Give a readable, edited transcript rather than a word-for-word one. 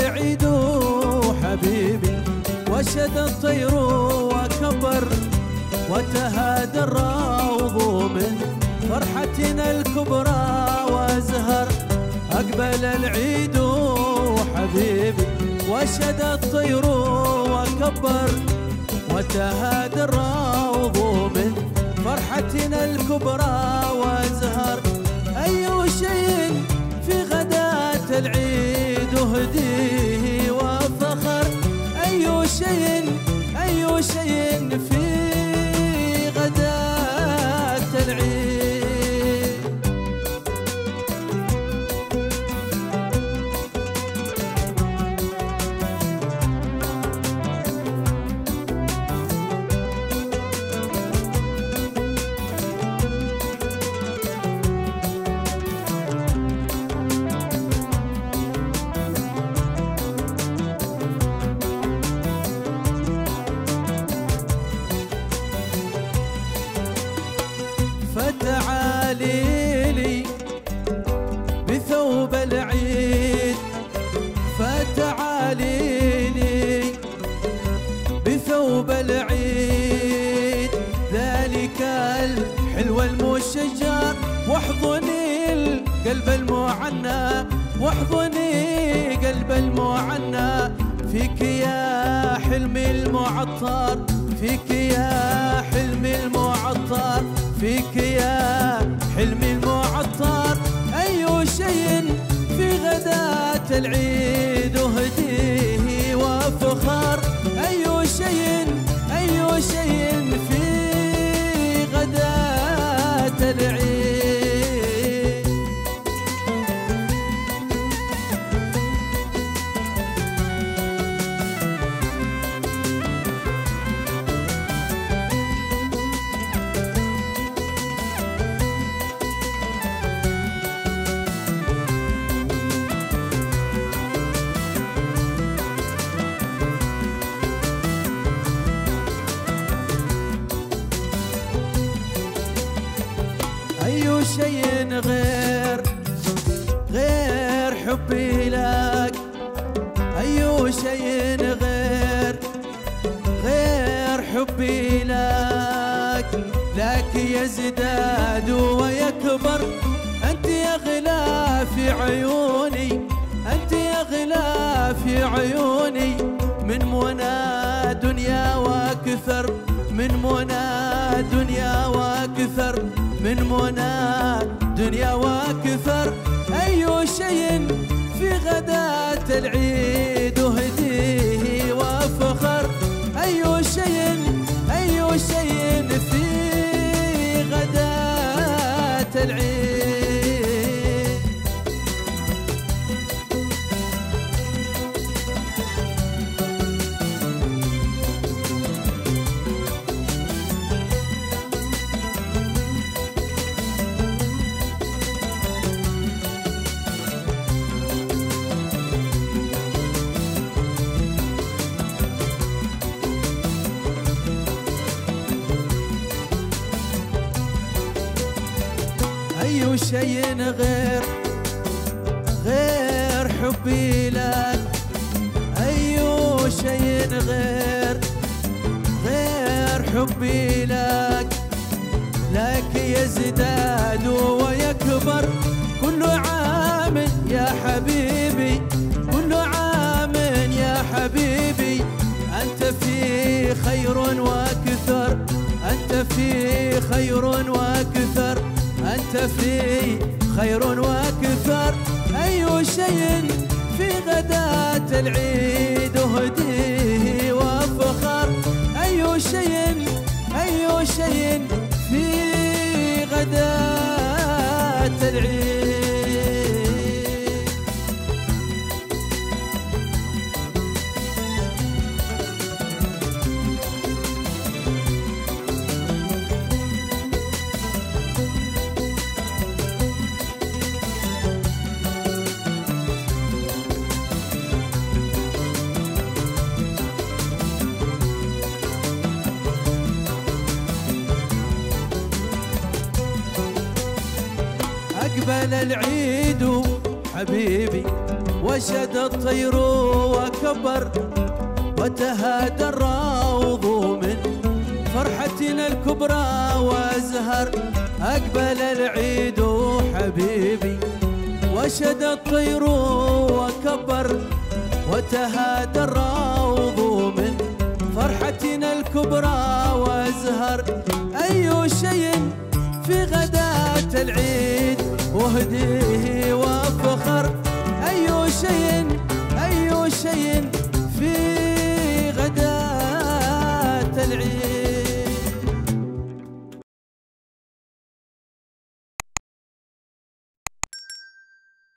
العيد حبيبي، وشد الطير وكبر، وتهادى الروض من فرحتنا الكبرى وازهر. أقبل العيد حبيبي، وشد الطير وكبر، وتهادى الروض من فرحتنا الكبرى وازهر. أي شيء في غداة العيد هديه وفخر، أي شيء في غداة العيد. فتعالي لي بثوب العيد، فتعالي لي بثوب العيد، ذلك الحلو المشجر، واحضني القلب المعنى، واحضني قلب المعنى. فيك يا حلمي المعطر، فيك يا حلمي المعطر، فيك يا حلمي المعطر. أي شيء في غداة العيد هديه وفخر، أي شيء في غداة العيد. أي شيء غير حبي لك، أي شيء غير حبي لك، لك يزداد ويكبر. أنت يا غلا في عيوني، أنت يا غلا في عيوني، من منى دنيا وأكثر، من منى دنيا وأكثر، من منى دنيا وأكثر. أي شيء في غداة العيد هديه وفخر، أي شيء في غداة العيد. أي شيء غير حبي لك، أي شيء غير حبي لك، لك يزداد ويكبر. كل عام يا حبيبي، كل عام يا حبيبي، أنت في خير وأكثر، أنت في خير وأكثر، أنت في خير وأكثر. أي شيء في غداة العيد هديه وفخر، أي شيء في غداة العيد. أقبل العيد حبيبي، وشد الطير وكبر وتهادى الروض من فرحتنا الكبرى وازهر. اقبل العيد حبيبي وشد الطير وكبر وتهادى الروض من فرحتنا الكبرى وازهر. اي شيء في غداة العيد وهديه وفخر. أي شيء في